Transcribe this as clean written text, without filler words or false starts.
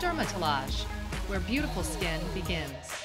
Dermatologie, where beautiful skin begins.